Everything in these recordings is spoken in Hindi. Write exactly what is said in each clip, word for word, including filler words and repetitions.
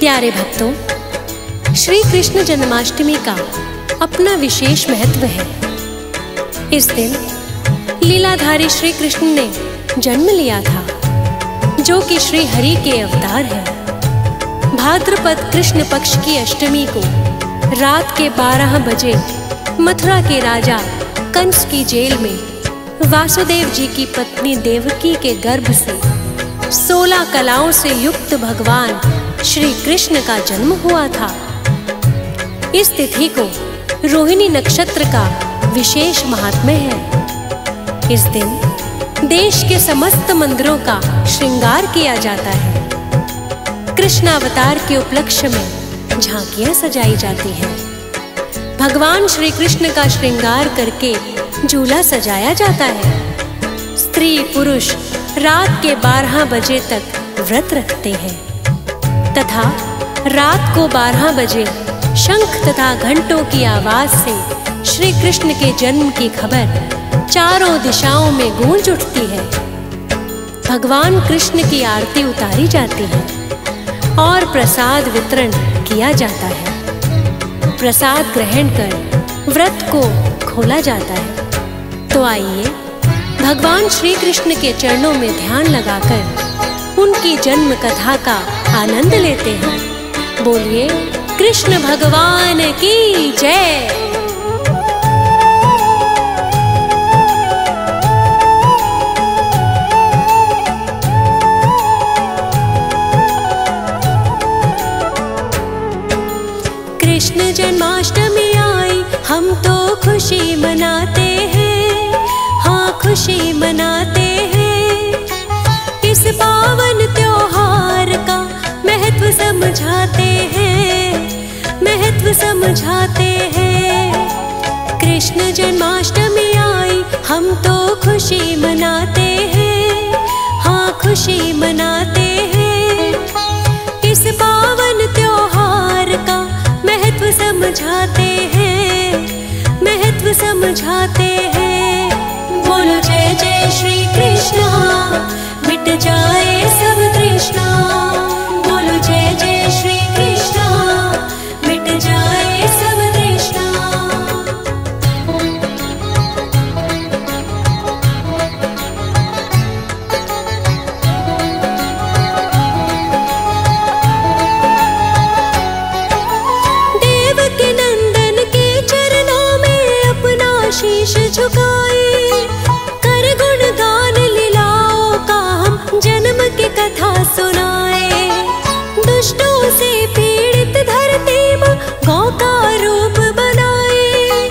प्यारे भक्तों, श्री कृष्ण जन्माष्टमी का अपना विशेष महत्व है। इस दिन लीलाधारी श्री कृष्ण ने जन्म लिया था, जो कि श्री हरि के अवतार हैं। भाद्रपद कृष्ण पक्ष की अष्टमी को रात के बारह बजे मथुरा के राजा कंस की जेल में वासुदेव जी की पत्नी देवकी के गर्भ से सोलह कलाओं से युक्त भगवान श्री कृष्ण का जन्म हुआ था। इस तिथि को रोहिणी नक्षत्र का विशेष महात्म्य है। इस दिन देश के समस्त मंदिरों का श्रृंगार किया जाता है। कृष्णावतार के उपलक्ष्य में झांकियां सजाई जाती हैं। भगवान श्री कृष्ण का श्रृंगार करके झूला सजाया जाता है। स्त्री पुरुष रात के बारह बजे तक व्रत रखते हैं तथा रात को बारह बजे शंख तथा घंटों की आवाज से श्री कृष्ण के जन्म की खबर चारों दिशाओं में गूंज उठती है। भगवान कृष्ण की आरती उतारी जाती है और प्रसाद वितरण किया जाता है। प्रसाद ग्रहण कर व्रत को खोला जाता है। तो आइए भगवान श्री कृष्ण के चरणों में ध्यान लगाकर उनकी जन्म कथा का आनंद लेते हैं। बोलिए कृष्ण भगवान की जय। कृष्ण जन्माष्टमी आई, हम तो खुशी मनाते हैं, खुशी मनाते हैं। इस पावन त्योहार का महत्व समझाते हैं, महत्व समझाते हैं। कृष्ण जन्माष्टमी आई, हम तो खुशी मनाते हैं, हाँ खुशी मनाते हैं। इस पावन त्योहार का महत्व समझाते हैं, महत्व समझाते हैं। बोलो जय जय श्री कृष्णा, मिट जाए सब तृष्णा। बोलो जय जय श्री कृष्णा, मिट जाए सब तृष्णा। देव के नंदन के चरणों में अपना शीश झुकाए, कथा सुनाए। दुष्टों से पीड़ित धरती मां गौ का रूप बनाए।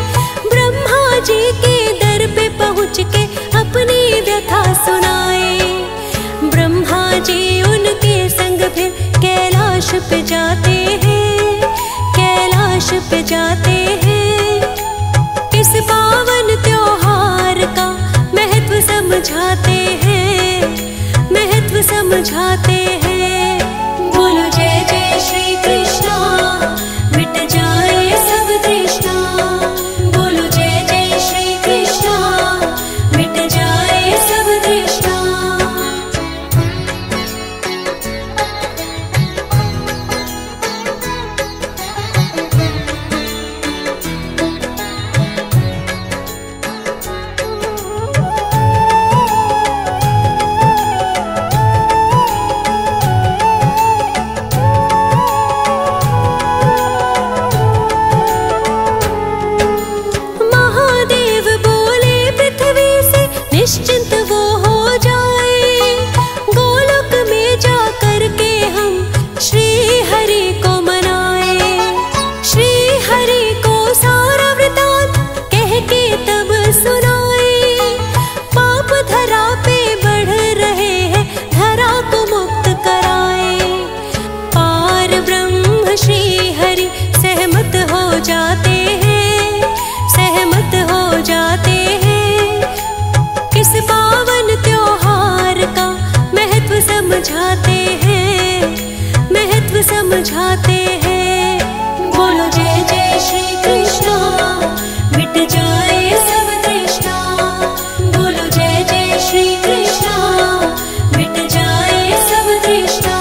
ब्रह्मा जी के दर पे पहुँच के अपनी व्यथा सुनाए। ब्रह्मा जी उनके संग फिर कैलाश पे जाते हैं, कैलाश पे जाते हैं। इस पावन त्योहार का महत्व समझाते हैं, महत्व समझाते हैं। बोलो जय जय श्री कृष्णा, मिट जाए सब तृष्णा। बोलो जय जय श्री कृष्णा, मिट जाए सब तृष्णा। निश्चिंत वो हो जाए, गोलोक में जा करके हम श्री हरि को मनाए। श्री हरि को सारा वृतांत कह के तब सुनाए। पाप धरा पे बढ़ रहे हैं, धरा को मुक्त कराए। पार ब्रह्म श्री हरि सहमत हो जाते हैं, सहमत हो जाते हैं। पावन त्योहार का महत्व समझाते हैं, महत्व समझाते हैं। बोलो जय जय श्री कृष्णा, मिट जाए सब तृष्णा। बोलो जय जय श्री कृष्णा, मिट जाए सब तृष्णा।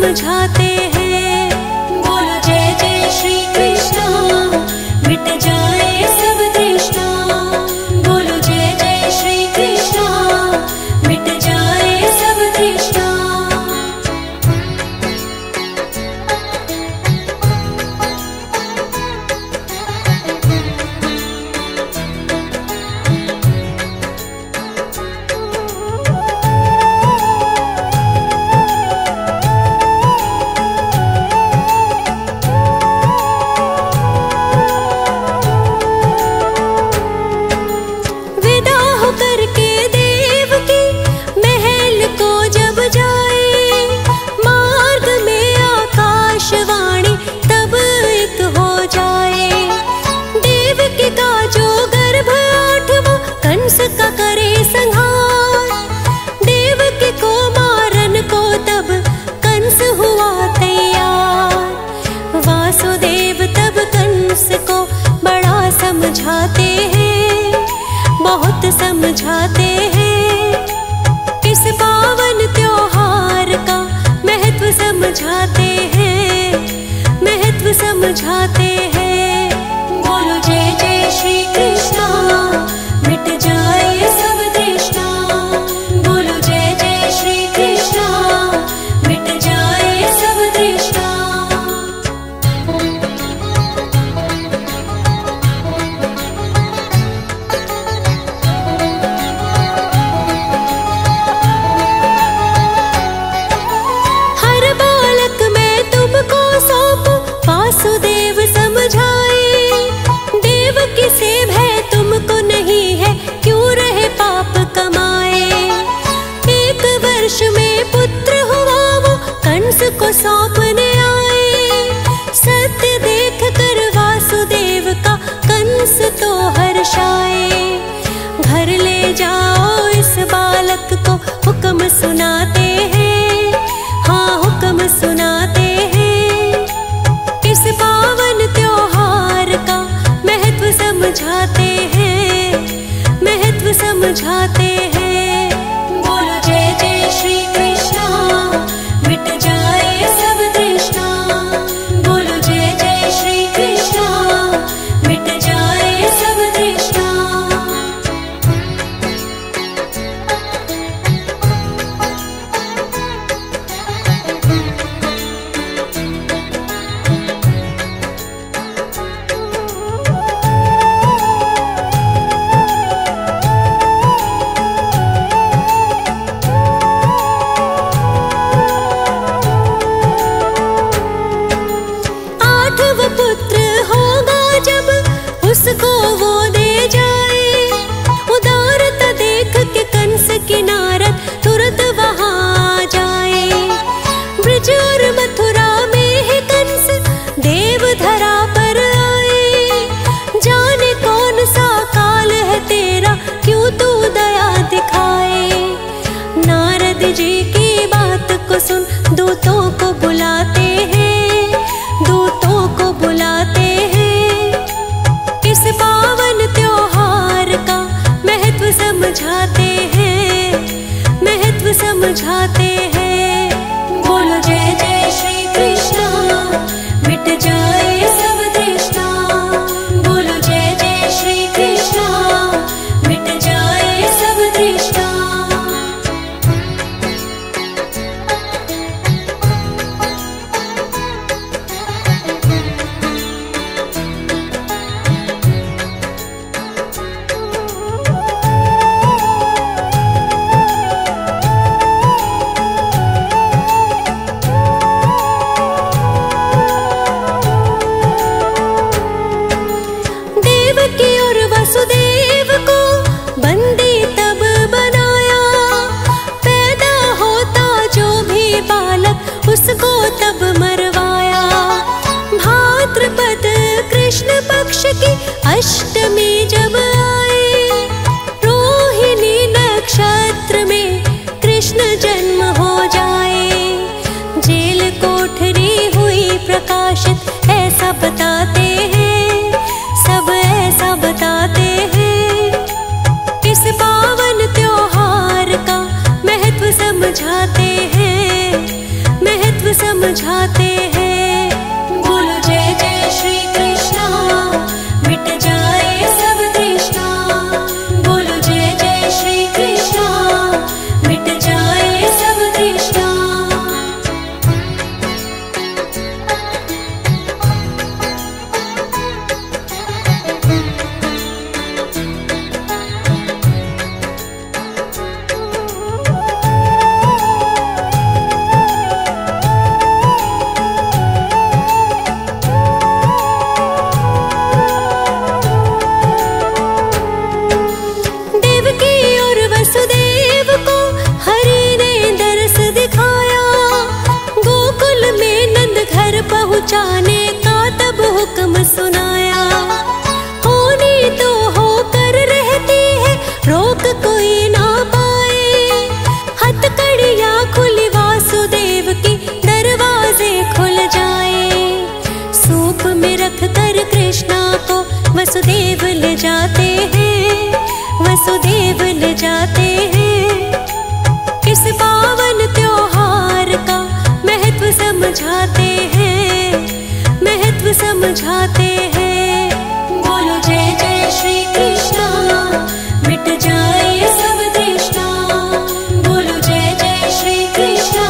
समझाते हैं। बोलो जय जय श्री कृष्णा, मिट जाए सब तृष्णा। बोलो जय जय श्री कृष्णा, मिट जाए सब तृष्णा। समझाते हैं, बहुत समझाते हैं, इस पावन त्योहार का महत्व समझाते हैं, महत्व समझाते हैं। बोलो जय जय श्री कृष्णा, मिट जाए सब तृष्णा। बोलो जय जय श्री कृष्णा, मिट जाए सब तृष्णा। को सौंपने आए सत्य देख कर वासुदेव का कंस तो हर्षाए। घर ले जाओ इस बालक को, हुक्म सुनाते हैं, हाँ हुक्म सुनाते हैं, इस पावन त्योहार का महत्व समझाते हैं, महत्व समझाते हैं। बोलो जय जय श्री कृष्णा, मिट जाए सब तृष्णा। बोलो जय जय श्री कृष्णा, मिट जाए सब तृष्णा। उसको वो दे जाए उदारता देख के कंस किनारा तुरंत वहां आ जाए। ब्रज और मथुरा में है कंस देव धरा पर आए। जाने कौन सा काल है तेरा, क्यों तू दया दिखाए। नारद जी की बात को सुन दूतों को बुलाते हैं, दूतों को बुलाते हैं, पावन त्योहार का महत्व समझाते हैं, महत्व समझाते हैं। बोलो जय जय श्री कृष्णा, मिट जाए सब तृष्णा। बोलो जय जय श्री कृष्णा, मिट जाए सब तृष्णा। अष्टमी जब आए रोहिणी नक्षत्र में कृष्ण जन्म हो जाए। जेल कोठरी हुई प्रकाशित, ऐसा बताते हैं सब, ऐसा बताते हैं, इस पावन त्योहार का महत्व समझाते हैं, महत्व समझ समझाते हैं। बोलो जय जय श्री कृष्णा, मिट जाए सब तृष्णा। बोलो जय जय श्री कृष्णा, मिट जाए सब तृष्णा। जाने का तब हुक्म सुनाया, होनी तो होकर रहती है रोक कोई ना पाए। हथकड़ियां खुली वासुदेव की, दरवाजे खुल जाए। सूप में रख कर कृष्णा को वसुदेव ले जाते हैं, वसुदेव ले जाते हैं। इस पावन त्योहार का महत्व समझाते हैं, महत्व समझाते हैं। बोलो जय जय श्री कृष्णा, मिट जाए सब तृष्णा। बोलो जय जय श्री कृष्णा,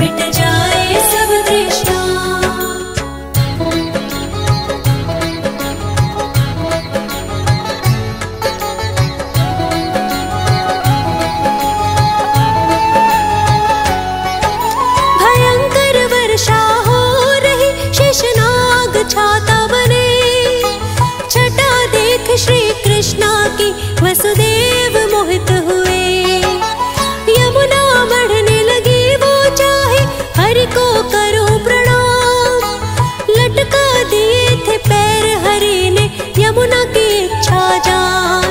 मिट जाए सब तृष्णा। भयंकर वर्षा शेषनाग छाता बने, छटा देख श्री कृष्णा की वसुदेव मोहित हुए। यमुना बढ़ने लगी, वो चाहे हरि को करो प्रणाम। लटका दिए थे पैर हरि ने, यमुना की इच्छा जान।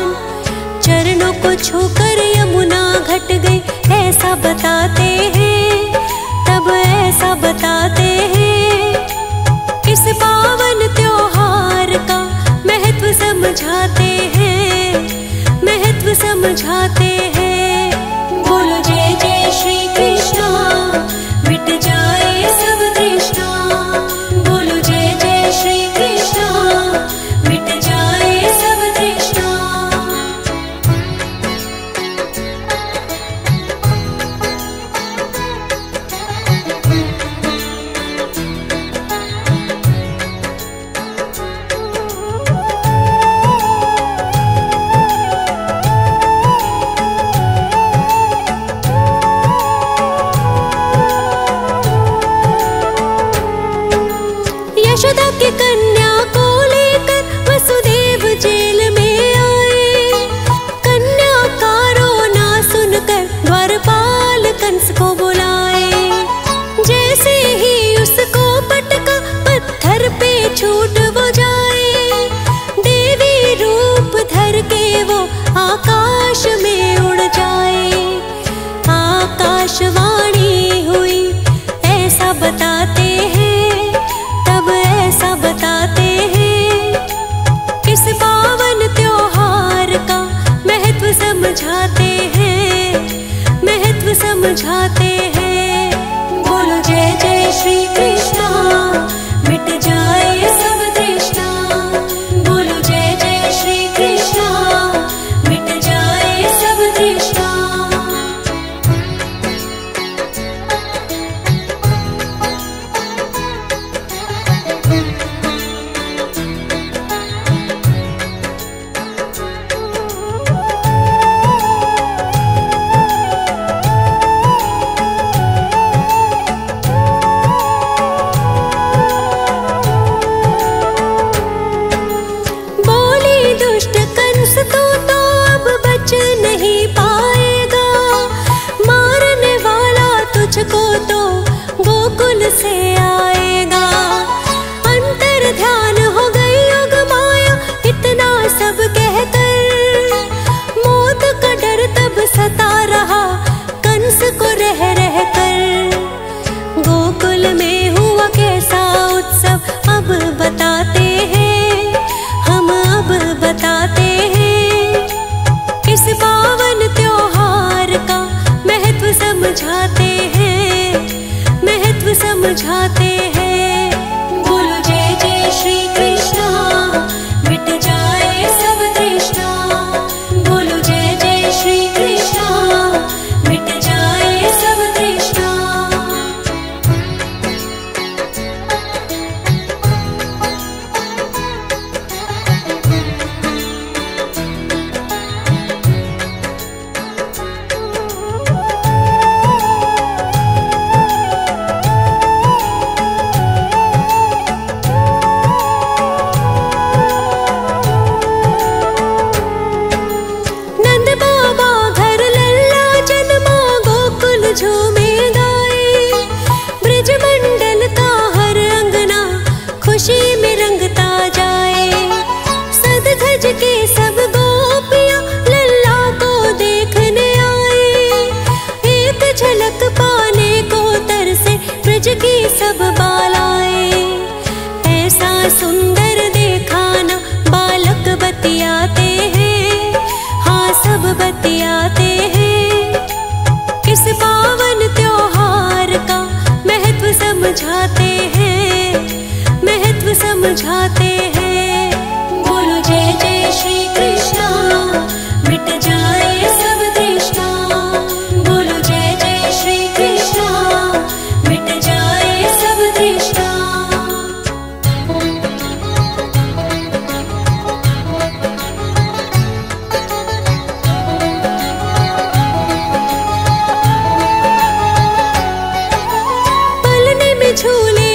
चरणों को छूकर यमुना घट गई, ऐसा बताते हैं, तब ऐसा बताते हैं। इस पावन त्योहार का महत्व समझाते हैं, महत्व समझाते हैं। बोलो जय जय श्री कृष्णा, मिट जाए सब तृष्णा। बोलो जय जय श्री कृष्णा, मिट जाए सब तृष्णा। यशोदा की कन्या को लेकर वसुदेव जेल में आए। कन्या का रोना सुनकर द्वारपाल कंस को बुलाए। जैसे ही उसको पटका, पत्थर पे छूट वो जाए। देवी रूप धर के वो आकाश में उड़ जाए। आकाशवाणी हुई, ऐसा बताते हैं, ऐसा बताते हैं। इस पावन त्योहार का महत्व समझाते हैं, महत्व समझाते हैं। बोलो जय जय श्री कृष्णा, मिट जाए सब तृष्णा। बोलो जय जय श्री कृष्णा, मिट जाए सब तृष्णा। को तो गोकुल से आएगा। अंतर ध्यान हो गई युग माया, इतना सब कहकर। मौत का डर तब सता रहा कंस को रह रह कर। गोकुल में हुआ कैसा उत्सव, अब बताते हैं हम, अब बताते हैं। इस पावन त्योहार का महत्व समझाते हैं, महत्व सम समझाते हैं। बोलो जय जय श्री कृष्णा, मिट जाए सब तृष्णा। बोलो जय जय श्री कृष्णा, मिट जाए सब तृष्णा। समझाते हैं। बोलो जय जय श्री कृष्णा, मिट जाए सब तृष्णा। बोलो जय जय श्री कृष्णा, मिट जाए सब तृष्णा। पलने में झूले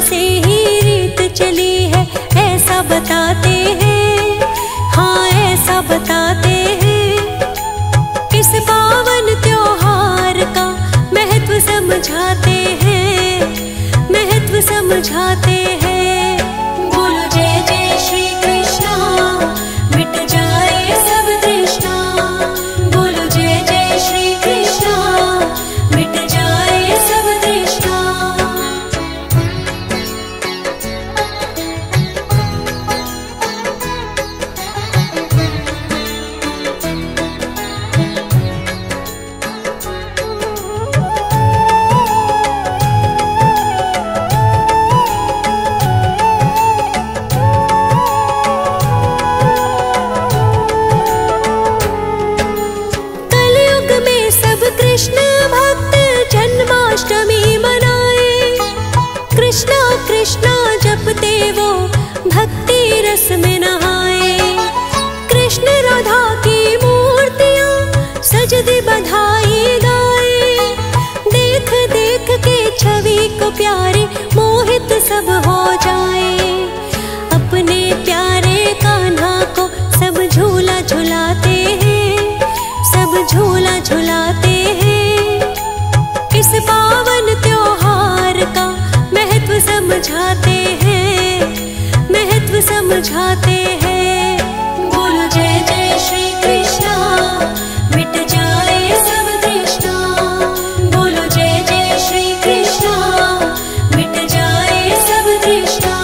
से ही रीत चली है, ऐसा बताते हैं। हाँ ऐसा बताते हैं। इस पावन त्योहार का महत्व समझाते हैं, महत्व समझाते हैं। बोलो जय जय श्री कृष्णा, मिट जाए सब तृष्णा। बोलो जय जय श्री कृष्णा, मिट जाए सब तृष्णा। कृष्णा जपते वो भक्ति रस में नहाए। कृष्ण राधा की मूर्तियां सजदी बधाई गाए। देख देख के छवि को प्यारे मोहित सब हो जाए। अपने प्यारे कान्हा को सब झूला झुलाते हैं, सब झूला झुलाते हैं। इस पावन त्योहार का महत्व समझाते हैं, महत्व समझाते हैं। बोलो जय जय श्री कृष्णा, मिट जाए सब तृष्णा। बोलो जय जय श्री कृष्णा, मिट जाए सब तृष्णा।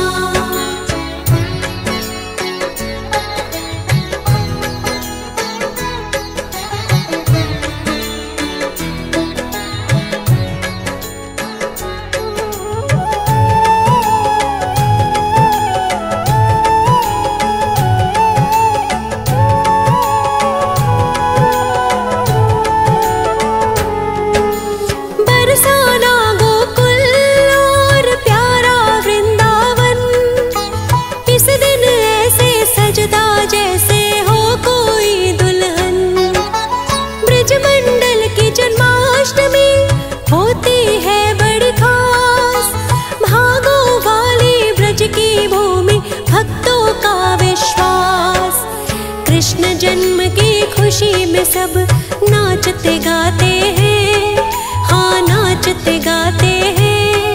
कृष्ण जन्म की खुशी में सब नाचते गाते हैं, हाँ नाचते गाते हैं।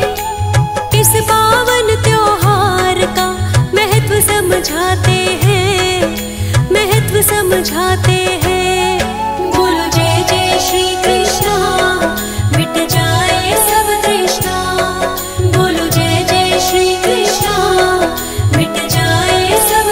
इस पावन त्योहार का महत्व समझाते हैं, महत्व समझाते हैं। समझाते हैं। बोलो जय जय श्री कृष्णा, मिट जाए सब तृष्णा। बोलो जय जय श्री कृष्णा, मिट जाए सब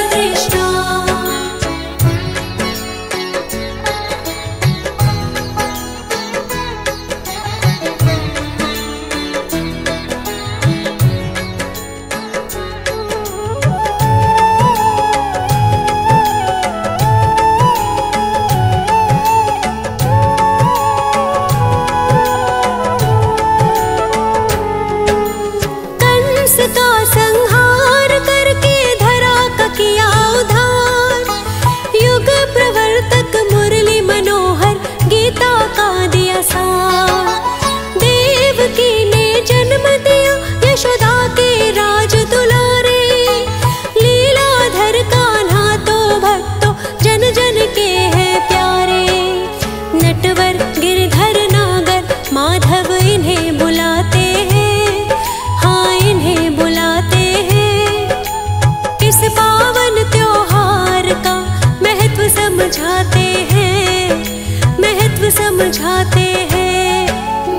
समझाते हैं।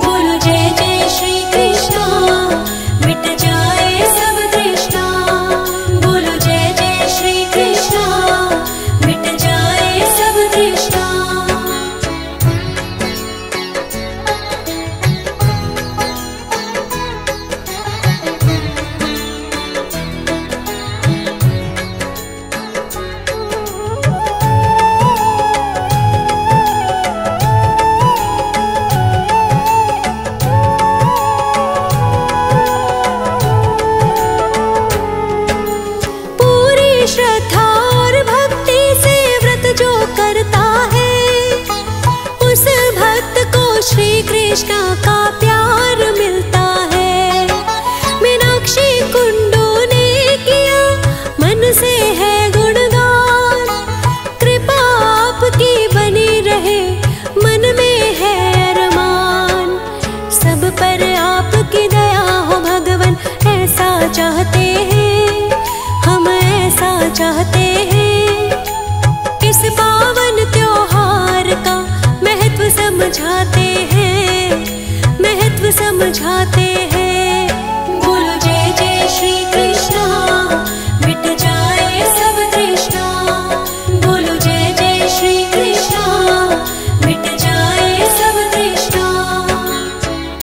बोलो जय जय श्री कृष्णा, मिट जाए सब तृष्णा। बोलो जय जय श्री कृष्णा, मिट जाए सब तृष्णा। श्री कृष्णा का प्यार मिलता है। मीनाक्षी कुंडू ने किया मन से है गुणगान। कृपा आपकी बनी रहे, मन में है अरमान। सब पर आपकी दया हो भगवन, ऐसा चाहते हैं हम, ऐसा चाहते हैं। इस पावन त्योहार का महत्व समझाते हैं, महत्व समझाते हैं।